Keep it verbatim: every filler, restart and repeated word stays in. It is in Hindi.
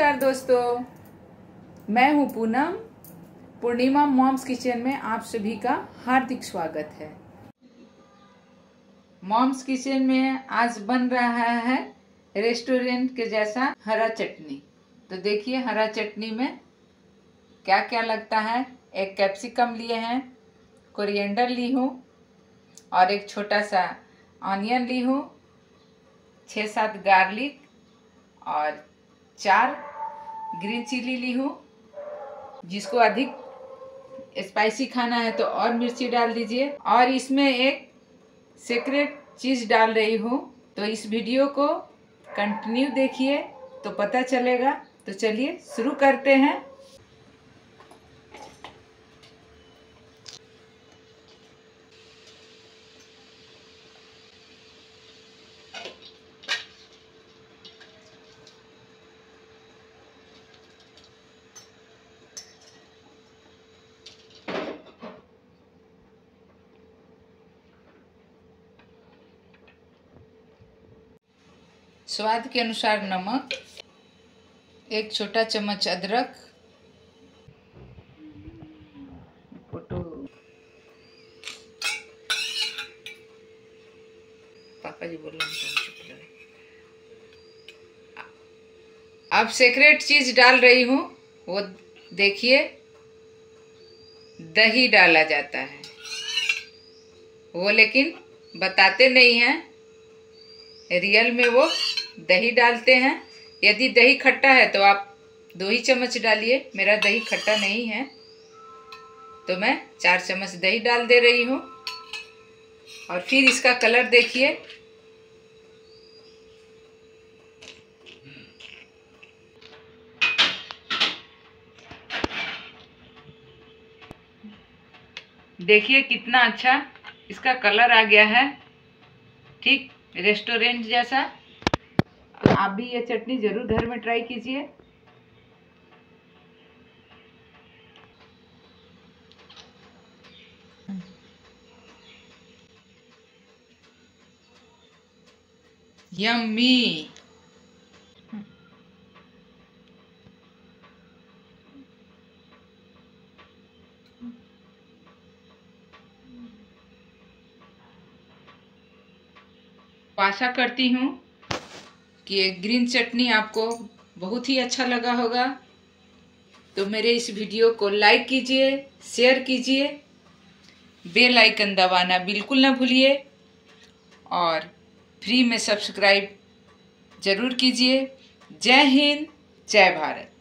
नमस्कार दोस्तों, मैं हूं पूनम। पूर्णिमा मॉम्स किचन में आप सभी का हार्दिक स्वागत है। मॉम्स किचन में आज बन रहा है रेस्टोरेंट के जैसा हरा चटनी। तो देखिए हरा चटनी में क्या क्या लगता है। एक कैप्सिकम लिए हैं, कोरिएंडर ली हूँ और एक छोटा सा ऑनियन ली हूँ, छः सात गार्लिक और चार ग्रीन चिली ली हूँ। जिसको अधिक स्पाइसी खाना है तो और मिर्ची डाल दीजिए। और इसमें एक सीक्रेट चीज़ डाल रही हूँ, तो इस वीडियो को कंटिन्यू देखिए तो पता चलेगा। तो चलिए शुरू करते हैं। स्वाद के अनुसार नमक, एक छोटा चम्मच अदरक, पापा जी बोल रहे हैं। अब सीक्रेट चीज डाल रही हूँ, वो देखिए दही डाला जाता है, वो लेकिन बताते नहीं हैं। रियल में वो दही डालते हैं। यदि दही खट्टा है तो आप दो ही चम्मच डालिए। मेरा दही खट्टा नहीं है तो मैं चार चम्मच दही डाल दे रही हूँ। और फिर इसका कलर देखिए, देखिए कितना अच्छा इसका कलर आ गया है, ठीक रेस्टोरेंट जैसा। तो आप भी ये चटनी जरूर घर में ट्राई कीजिए। यम्मी। आशा करती हूँ कि ये ग्रीन चटनी आपको बहुत ही अच्छा लगा होगा। तो मेरे इस वीडियो को लाइक कीजिए, शेयर कीजिए, बेल आइकन दबाना बिल्कुल ना भूलिए और फ्री में सब्सक्राइब ज़रूर कीजिए। जय हिंद, जय भारत।